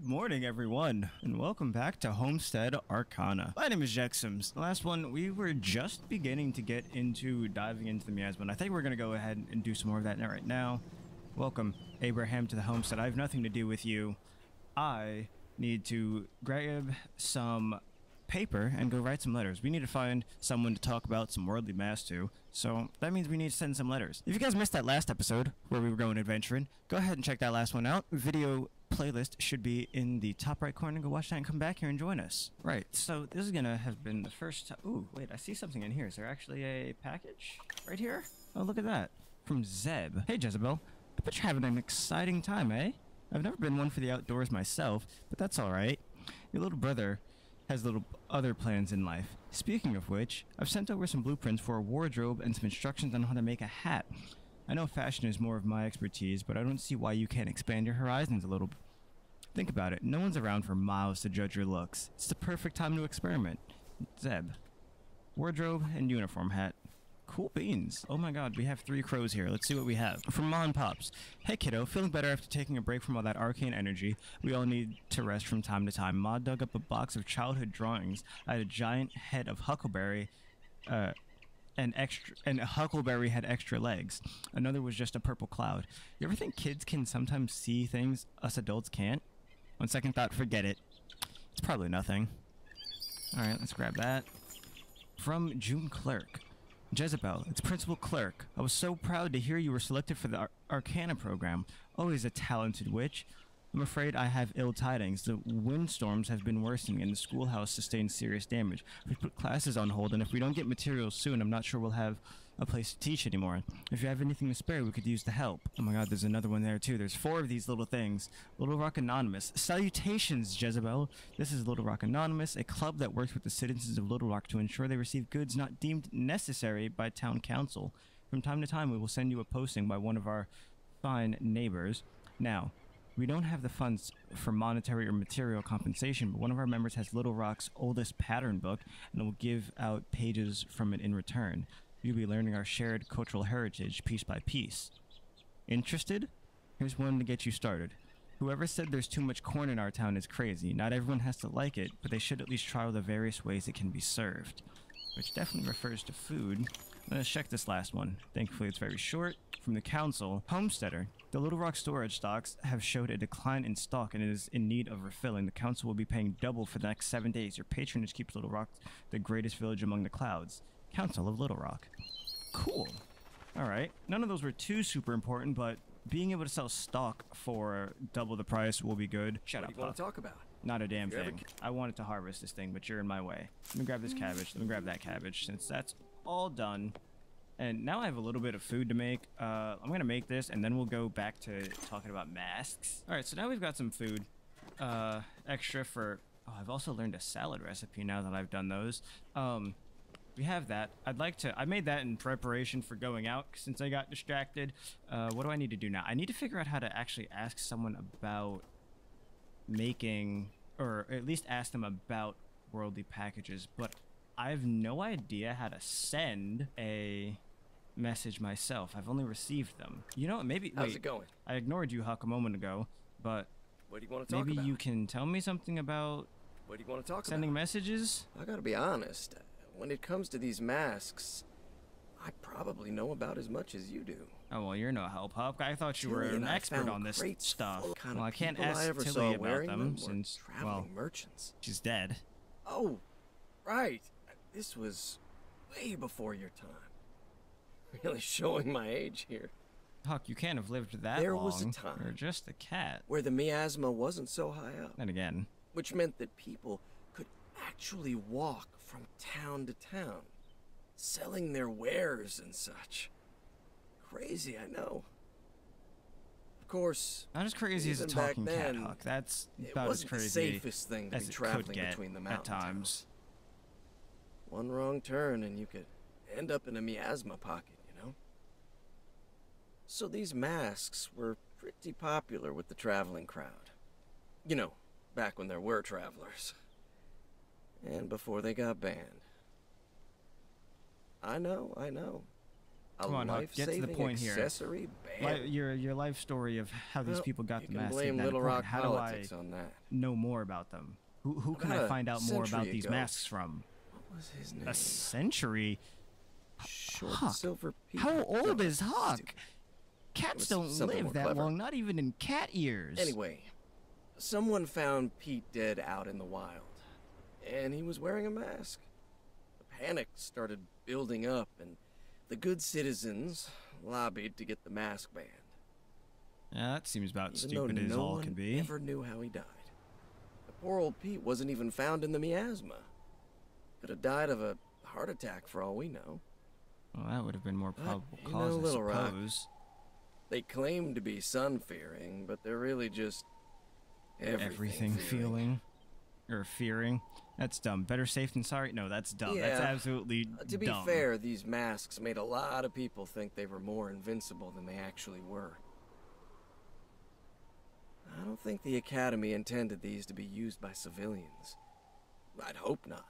Good morning, everyone, and welcome back to Homestead Arcana. My name is BlankJexams. The last one, we were just beginning to get into diving into the miasma. I think we're going to go ahead and do some more of that right now. Welcome, Abraham, to the homestead. I have nothing to do with you. I need to grab some paper and go write some letters. We need to find someone to talk about some worldly mass to, so that means we need to send some letters. If you guys missed that last episode where we were going adventuring, go ahead and check that last one out. Video playlist should be in the top right corner. Go watch that and come back here and join us. Right, so this is gonna have been the first time. Ooh, wait, I see something in here. Is there actually a package right here? Oh, look at that. From Zeb. Hey, Jezebel. I bet you're having an exciting time, eh? I've never been one for the outdoors myself, but that's all right. Your little brother has little other plans in life. Speaking of which, I've sent over some blueprints for a wardrobe and some instructions on how to make a hat. I know fashion is more of my expertise, but I don't see why you can't expand your horizons a little. Think about it. No one's around for miles to judge your looks. It's the perfect time to experiment. Zeb. Wardrobe and uniform hat. Cool beans. Oh my god, we have 3 crows here. Let's see what we have. From Mom and Pops. Hey kiddo, feeling better after taking a break from all that arcane energy? We all need to rest from time to time. Ma dug up a box of childhood drawings. I had a giant head of Huckleberry, and Huckleberry had extra legs. Another was just a purple cloud. You ever think kids can sometimes see things us adults can't? On second thought, forget it. It's probably nothing. Alright, let's grab that. From June Clerk. Jezebel, it's Principal Clerk. I was so proud to hear you were selected for the Arcana program. Always a talented witch. I'm afraid I have ill tidings. The windstorms have been worsening and the schoolhouse sustained serious damage. We've put classes on hold, and if we don't get materials soon, I'm not sure we'll have a place to teach anymore. If you have anything to spare, we could use the help. Oh my god, there's another one there too. There's 4 of these little things. Little Rock Anonymous. Salutations, Jezebel. This is Little Rock Anonymous, a club that works with the citizens of Little Rock to ensure they receive goods not deemed necessary by town council. From time to time, we will send you a posting by one of our fine neighbors. Now, we don't have the funds for monetary or material compensation, but one of our members has Little Rock's oldest pattern book and will give out pages from it in return. You'll be learning our shared cultural heritage piece by piece. Interested? Here's one to get you started. Whoever said there's too much corn in our town is crazy. Not everyone has to like it, but they should at least try the various ways it can be served. Which definitely refers to food. Let's check this last one. Thankfully, it's very short. From the Council. Homesteader. The Little Rock storage stocks have showed a decline in stock and it is in need of refilling. The Council will be paying double for the next 7 days. Your patronage keeps Little Rock the greatest village among the clouds. Council of Little Rock. Cool. Alright. None of those were too super important, but being able to sell stock for double the price will be good. Shut up. What do you want to talk about? Not a damn thing. I wanted to harvest this thing, but you're in my way. Let me grab this cabbage. Let me grab that cabbage, since that's all done. And now I have a little bit of food to make. I'm going to make this, and then we'll go back to talking about masks. All right, so now we've got some food extra for... Oh, I've also learned a salad recipe now that I've done those. We have that. I'd like to... I made that in preparation for going out since I got distracted. What do I need to do now? I need to figure out how to actually ask someone about making... Or at least ask them about worldly packages, but I have no idea how to send a... message myself. I've only received them. You know what, maybe... How's it going? I ignored you, Huck, a moment ago, but... What do you want to talk about? Maybe you can tell me something about... What do you want to talk about? Sending messages? I gotta be honest. When it comes to these masks, I probably know about as much as you do. Oh, well, you're no help, Huck. I thought you were an expert on this stuff. Well, I can't ask Tilly about them since, well, she's dead. Oh, right. This was way before your time. Really showing my age here. Huck, you can't have lived that long. There was a time. You're just a cat. Where the miasma wasn't so high up. And again. Which meant that people could actually walk from town to town, selling their wares and such. Crazy, I know. Of course. Not as crazy as a talking cat, Huck. That's about as crazy. It wasn't the safest thing to be traveling between the mountains. At times. One wrong turn and you could end up in a miasma pocket, you know? So these masks were pretty popular with the traveling crowd. You know, back when there were travelers. And before they got banned. I know, I know. Come on, Huck, get to the point here. Your life story of how these people got the mask. Blame Little Rock politics on that. Know more about them. Who can I find out more about these masks from? What was his name? A century? Short Silver Pete. How old is Huck? Cats don't live that long, not even in cat years. Anyway, someone found Pete dead out in the wild, and he was wearing a mask. The panic started building up, and the good citizens lobbied to get the mask banned. Yeah, that seems about as stupid as all can be. Never knew how he died. The poor old Pete wasn't even found in the miasma. Could have died of a heart attack for all we know. Well, that would have been more probable cause, I suppose. Rock, they claim to be sun-fearing, but they're really just everything feeling. Or fearing. That's dumb. Better safe than sorry? No, that's dumb. Yeah. That's absolutely dumb. To be fair, these masks made a lot of people think they were more invincible than they actually were. I don't think the Academy intended these to be used by civilians. I'd hope not.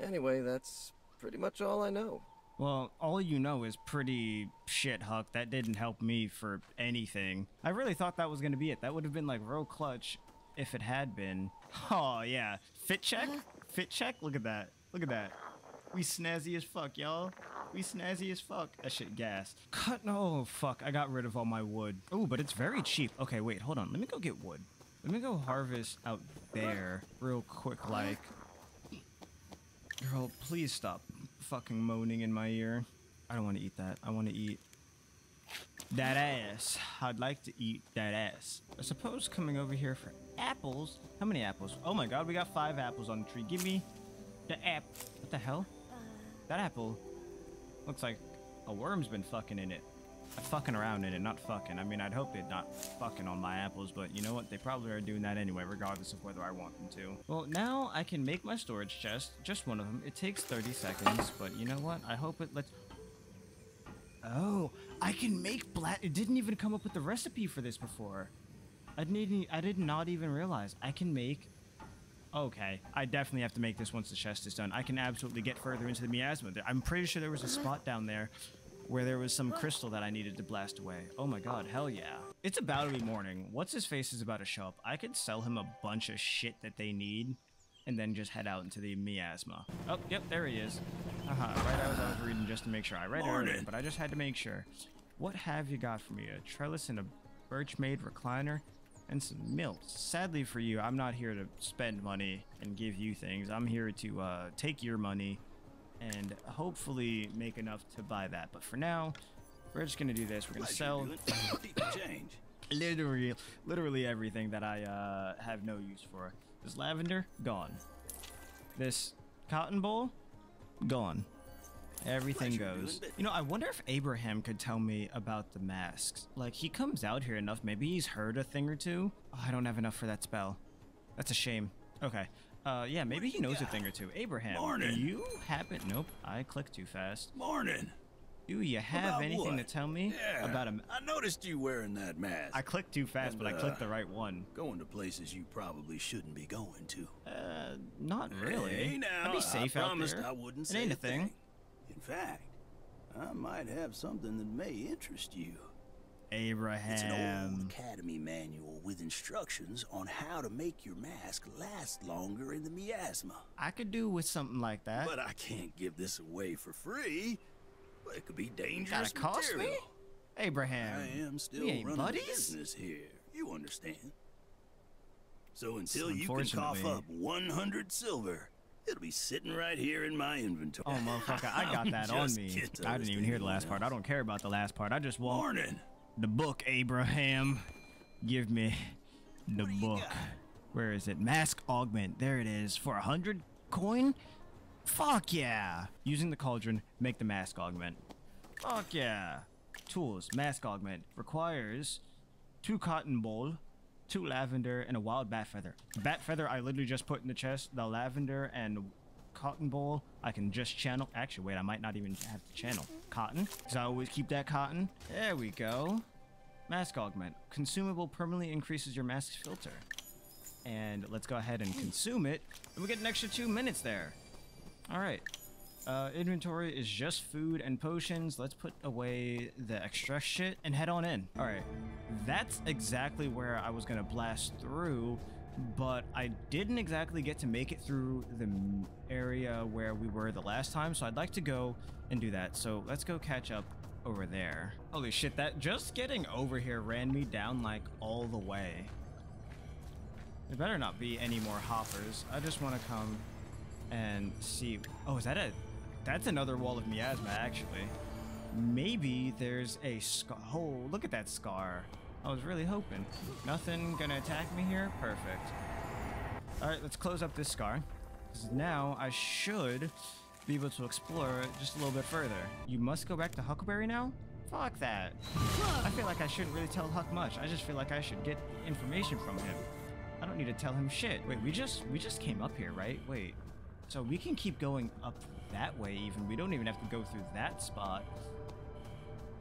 Anyway, that's pretty much all I know. Well, all you know is pretty shit, Huck. That didn't help me for anything. I really thought that was going to be it. That would have been like real clutch. If it had been. Oh, yeah. Fit check? Fit check? Look at that. Look at that. We snazzy as fuck, y'all. We snazzy as fuck. That shit gas. Cut. No, fuck. I got rid of all my wood. Oh, but it's very cheap. Okay, wait. Hold on. Let me go get wood. Let me go harvest out there real quick, like. Girl, please stop fucking moaning in my ear. I don't want to eat that. I want to eat that ass. I'd like to eat that ass. I suppose coming over here for apples. How many apples? Oh my god, we got 5 apples on the tree. Give me the apple. What the hell? That apple looks like a worm's been fucking in it. I'm fucking around in it, not fucking. I mean, I'd hope they'd not fucking on my apples, but you know what? They probably are doing that anyway, regardless of whether I want them to. Well, now I can make my storage chest. Just one of them. It takes 30 seconds, but you know what? I hope it lets... Oh, I can make black. It didn't even come up with the recipe for this before. I did not even realize I can make. Okay, I definitely have to make this once the chest is done. I can absolutely get further into the miasma. I'm pretty sure there was a spot down there where there was some crystal that I needed to blast away. Oh my god, hell yeah. It's about to be morning. What's his face is about to show up. I could sell him a bunch of shit that they need and then just head out into the miasma. Oh, yep, there he is. Right as I was reading just to make sure. I read earlier, but I just had to make sure. What have you got for me? A trellis and a birch-made recliner? And some milk. Sadly for you, I'm not here to spend money and give you things. I'm here to take your money and hopefully make enough to buy that. But for now, we're just going to do this. We're going to sell literally everything that I have no use for. This lavender, gone. This cotton bowl, gone. Everything goes. You know, I wonder if Abraham could tell me about the masks. Like, he comes out here enough. Maybe he's heard a thing or two. Oh, I don't have enough for that spell. That's a shame. Okay. Yeah, maybe he knows a thing or two. Abraham, do you happen... Nope, I clicked too fast. Do you have anything to tell me about him? I noticed you wearing that mask. I clicked too fast, but I clicked the right one. Going to places you probably shouldn't be going to. Not really. Hey, now, I'd be safe out there. I wouldn't say anything. In fact, I might have something that may interest you. Abraham. It's an old academy manual with instructions on how to make your mask last longer in the miasma. I could do with something like that. But I can't give this away for free. Well, it could be dangerous material. Gotta cost me? Abraham, I am still running business here. You understand? So until you can cough up 100 silver... It'll be sitting right here in my inventory. Oh, motherfucker, I got that on me. I didn't even hear the last part. I don't care about the last part. I just want the book, Abraham. Give me the book. Where is it? Mask Augment. There it is. For 100 coin? Fuck yeah. Using the cauldron, make the mask augment. Fuck yeah. Tools. Mask augment. Requires 2 cotton bowl. 2 lavender and a wild bat feather. Bat feather I literally just put in the chest. The lavender and cotton bowl I can just channel. Actually, wait, I might not even have to channel. Cotton, because I always keep that cotton. There we go. Mask augment. Consumable permanently increases your mask filter. And let's go ahead and consume it. And we get an extra 2 minutes there. All right. Inventory is just food and potions. Let's put away the extra shit and head on in. All right, that's exactly where I was gonna blast through, but I didn't exactly get to make it through the area where we were the last time, so I'd like to go and do that. So let's go catch up over there. Holy shit, that just getting over here ran me down like all the way. There better not be any more hoppers. I just want to come and see. Oh, is that a... That's another wall of miasma, actually. Maybe there's a scar. Oh, look at that scar. I was really hoping. Nothing gonna attack me here? Perfect. All right, let's close up this scar, because now I should be able to explore just a little bit further. You must go back to Huckleberry now? Fuck that. I feel like I shouldn't really tell Huck much. I just feel like I should get information from him. I don't need to tell him shit. Wait, we just came up here, right? Wait. So we can keep going up that way even. We don't even have to go through that spot.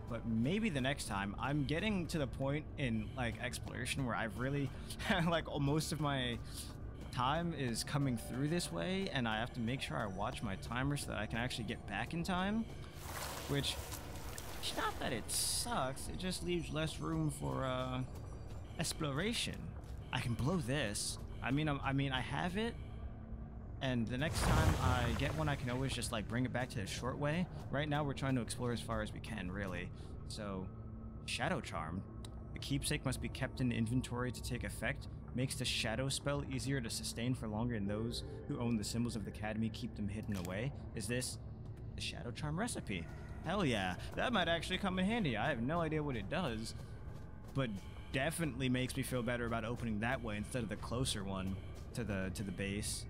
But maybe the next time. I'm getting to the point in like exploration where I've really like most of my time is coming through this way, and I have to make sure I watch my timer so that I can actually get back in time. Which, it's not that it sucks, it just leaves less room for exploration. I can blow this. I mean, I have it. And the next time I get one, I can always just like bring it back to the short way. Right now, we're trying to explore as far as we can, really. So, Shadow Charm. The keepsake must be kept in inventory to take effect. Makes the shadow spell easier to sustain for longer, and those who own the symbols of the academy keep them hidden away. Is this the Shadow Charm recipe? Hell yeah. That might actually come in handy. I have no idea what it does, but definitely makes me feel better about opening that way instead of the closer one to the base.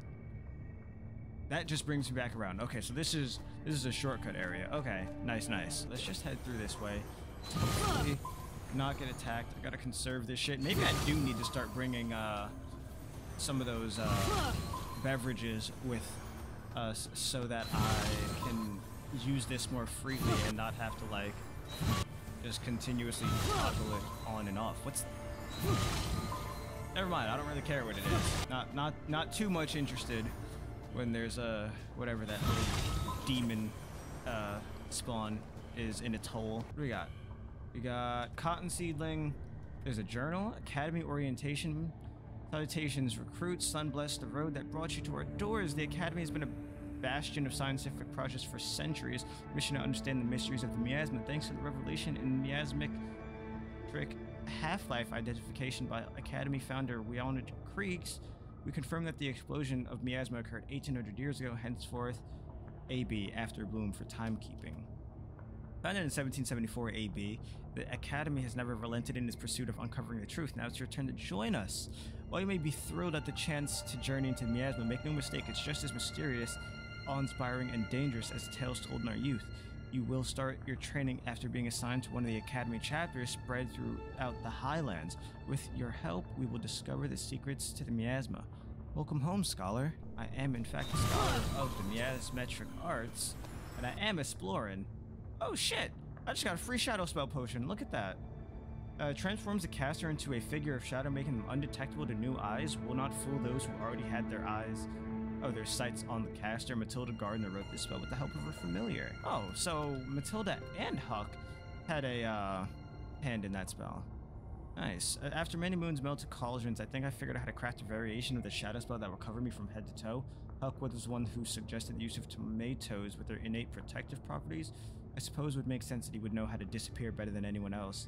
That just brings me back around. Okay, so this is a shortcut area. Okay, nice, nice. Let's just head through this way. Hopefully not get attacked. I gotta conserve this shit. Maybe I do need to start bringing some of those beverages with us so that I can use this more freely and not have to like just continuously toggle it on and off. What's... Never mind. I don't really care what it is. Not too much interested. When there's a whatever that little demon spawn is in its hole. What do we got? We got cotton seedling. There's a journal, academy orientation, salutations, recruits, sun bless the road that brought you to our doors. The academy has been a bastion of scientific progress for centuries. Mission to understand the mysteries of the miasma. Thanks to the revelation in miasmetric half-life identification by academy founder Weonard Kriegs, we confirm that the explosion of miasma occurred 1800 years ago, henceforth AB, after Bloom, for timekeeping. Founded in 1774 AB, the Academy has never relented in its pursuit of uncovering the truth. Now it's your turn to join us. While you may be thrilled at the chance to journey into miasma, make no mistake, it's just as mysterious, awe-inspiring, and dangerous as tales told in our youth. You will start your training after being assigned to one of the Academy chapters spread throughout the Highlands. With your help, we will discover the secrets to the miasma. Welcome home, scholar. I am, in fact, a scholar of the miasmetric arts, and I am exploring. Oh, shit! I just got a free shadow spell potion. Look at that. Transforms the caster into a figure of shadow, making them undetectable to new eyes. Will not fool those who already had their eyes. Oh, there's sights on the caster. Matilda Gardner wrote this spell with the help of her familiar. Oh, so Matilda and Huck had a hand in that spell. Nice. After many moons melted cauldrons, I think I figured out how to craft a variation of the shadow spell that will cover me from head to toe. Huck was the one who suggested the use of tomatoes with their innate protective properties. I suppose it would make sense that he would know how to disappear better than anyone else.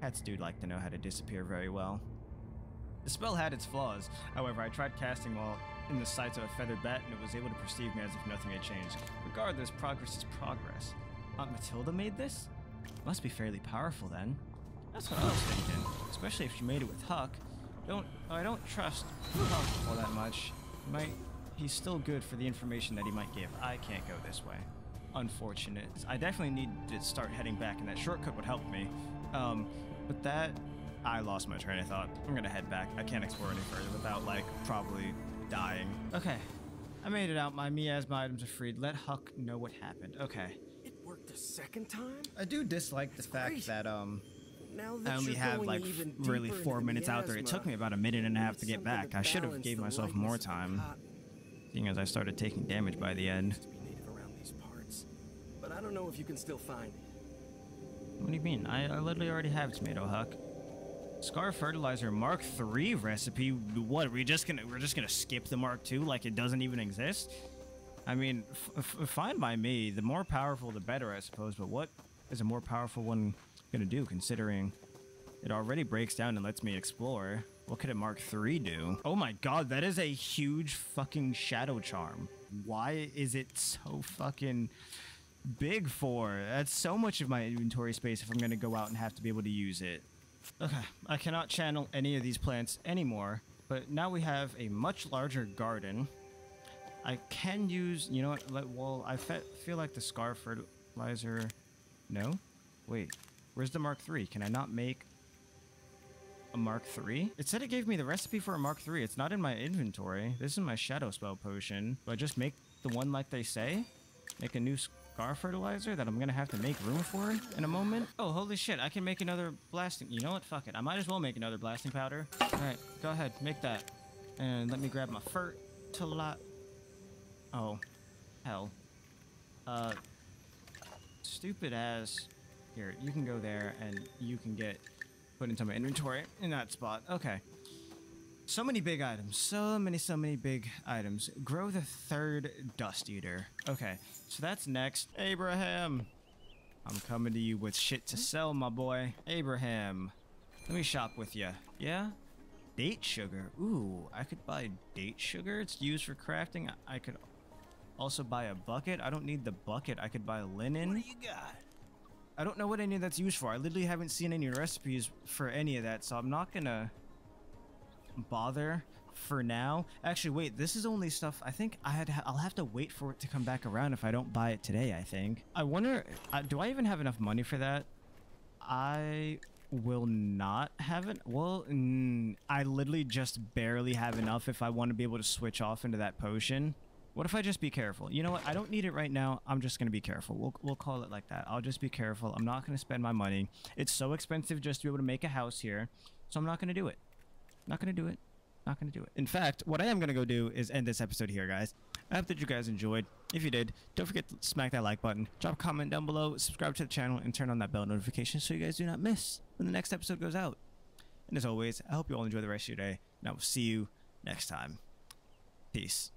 Cats do like to know how to disappear very well. The spell had its flaws. However, I tried casting while in the sights of a feathered bat, and it was able to perceive me as if nothing had changed. Regardless, progress is progress. Aunt Matilda made this? Must be fairly powerful, then. That's what I was thinking, especially if she made it with Huck. I don't trust Huck all that much. He's still good for the information that he might give. I can't go this way. Unfortunate. I definitely need to start heading back, and that shortcut would help me. But that... I lost my train of thought. I'm gonna head back. I can't explore any further without, like, probably... dying. Okay, I made it out. My miasma items are freed. Let Huck know what happened. Okay. It worked a second time. I do dislike the fact that now that I only have like really 4 minutes out there. It took me about a minute and a half to get back. I should have gave myself more time, seeing as I started taking damage by the end. I don't know if you can still find it. What do you mean? I literally already have tomato, Huck. Scar Fertilizer Mark III recipe? What? We're just gonna skip the Mark II like it doesn't even exist? I mean, fine by me. The more powerful, the better, I suppose. But what is a more powerful one gonna do, considering it already breaks down and lets me explore? What could a Mark III do? Oh my god, that is a huge fucking Shadow Charm. Why is it so fucking big for? That's so much of my inventory space if I'm gonna go out and have to be able to use it. Okay, I cannot channel any of these plants anymore, but now we have a much larger garden. I can use, you know what, well, I feel like the Scar Fertilizer, no? Wait, where's the Mark III? Can I not make a Mark III? It said it gave me the recipe for a Mark III. It's not in my inventory. This is my Shadow Spell Potion. Do I just make the one like they say? Make a new Scar Fertilizer that I'm gonna have to make room for in a moment? Oh, holy shit, I can make another blasting. You know what? Fuck it. I might as well make another blasting powder. Alright, go ahead, make that. And let me grab my fertilizer. Oh. Hell. Stupid ass. Here, you can go there and you can get put into my inventory in that spot. Okay. So many big items. So many big items. Grow the third Dust Eater. Okay, so that's next. Abraham! I'm coming to you with shit to sell, my boy. Abraham, let me shop with you. Yeah? Date sugar. Ooh, I could buy date sugar. It's used for crafting. I could also buy a bucket. I don't need the bucket. I could buy linen. What do you got? I don't know what any of that's used for. I literally haven't seen any recipes for any of that, so I'm not gonna bother for now. Actually, wait, this is only stuff I think I'll have to wait for it to come back around if I don't buy it today. I think I wonder, do I even have enough money for that? I will not have it. Well, I literally just barely have enough if I want to be able to switch off into that potion. What if I just be careful? You know what, I don't need it right now. I'm just gonna be careful. We'll call it like that. I'll just be careful. I'm not gonna spend my money. It's so expensive just to be able to make a house here, so I'm not gonna do it. Not gonna do it. Not gonna do it. In fact, what I am gonna go do is end this episode here, guys. I hope that you guys enjoyed. If you did, don't forget to smack that like button, drop a comment down below, subscribe to the channel, and turn on that bell notification so you guys do not miss when the next episode goes out. And as always, I hope you all enjoy the rest of your day, and I will see you next time. Peace.